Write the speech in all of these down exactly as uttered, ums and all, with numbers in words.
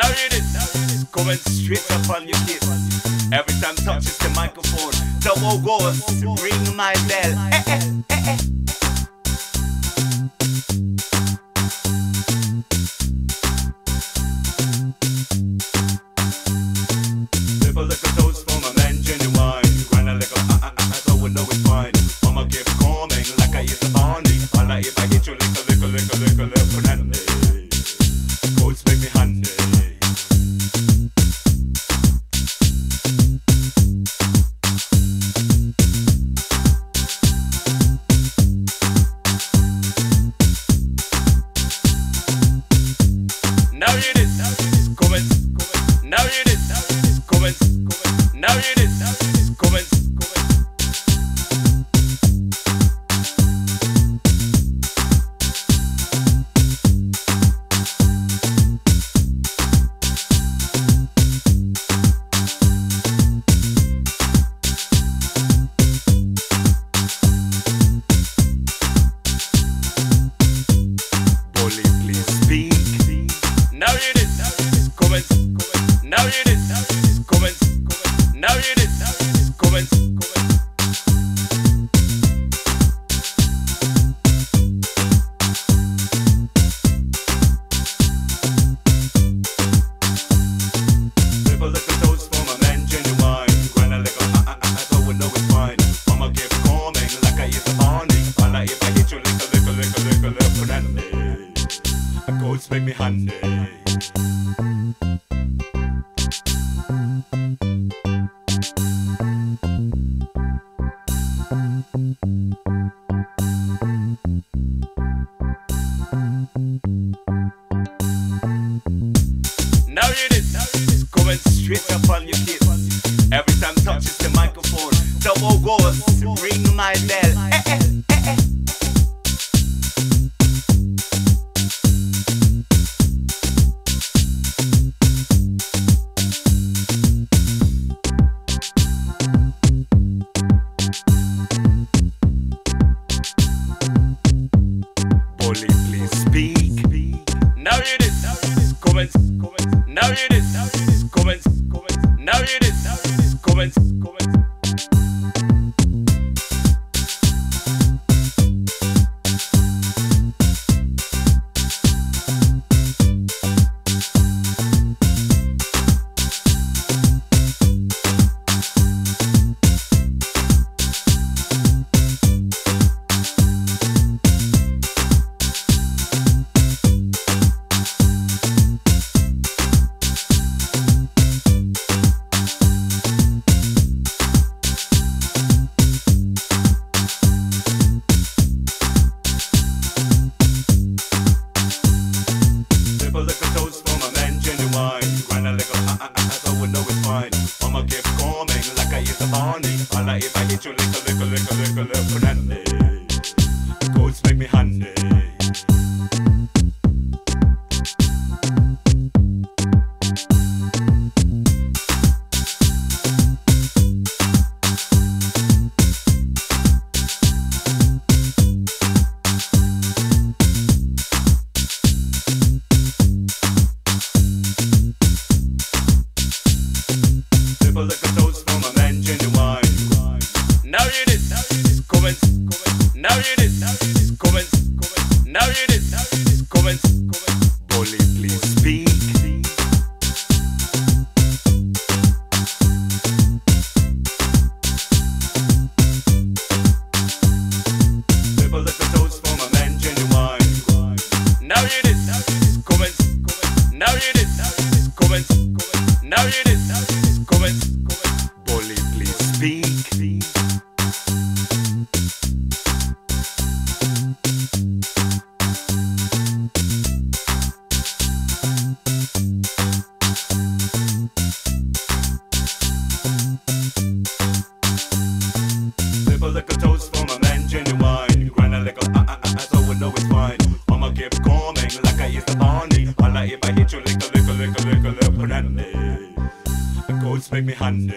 Now hear this, it's going straight up on your kiss. Every time touches the microphone, the whole goes, ring my bell. Eh, eh, eh, eh. Now hear this, it's coming. Now hear this, it's coming. Now hear this, it's coming. Now hear this, it's coming. Now hear this, it's coming. Little little toast for my man genuine. Gonna like a ah ah ah, so we know it's fine. Mama keep coming like I is a honey. Fala if I hit you like a little little little little honey. A ghost make me honey. Now hear this, it's going straight up on your kiss. Every time touches the microphone, the whole goes, ring my bell. Eh, eh, eh, eh. Now hear this, it's coming. Now hear this, it's coming. If I hit you little, little, little, little, little, honey, ghosts make me honey. Little, little toast for my man genuine. Now hear this, it's coming. Now hear this, it's coming. Now hear this, it's coming. Bully, please speak. Little little toast for my man genuine. Now hear this, it's coming. Now hear this, it's coming. Now hear this, it's coming. Bully, please speak. Little toast for my man genuine. Grind a little ah ah ah, so we know it's fine. Mama keep coming like I is the honey. Holla if I hit you little little little little little honey. The ghosts make me honey.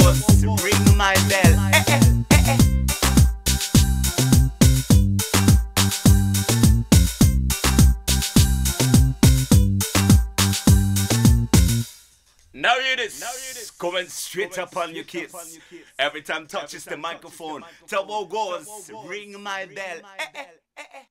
force, ring my bell. Eh, eh, eh, eh. Now you this, now you this. Coming straight, Coming up, on straight your kiss. up on your kiss. Every time touches Every time the, touches microphone. the microphone, Taboo goes, ring my bell. Eh, eh, eh, eh.